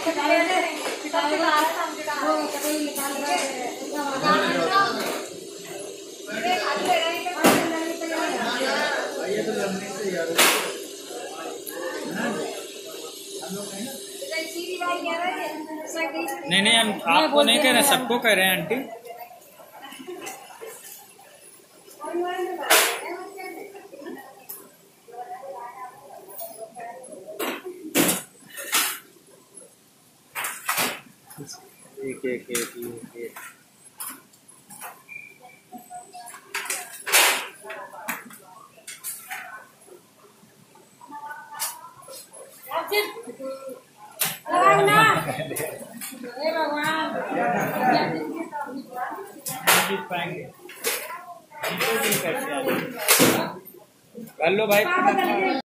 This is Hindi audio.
नहीं, हम आपको नहीं कह रहे, सबको कह रहे हैं आंटी। एक हेलो भाई।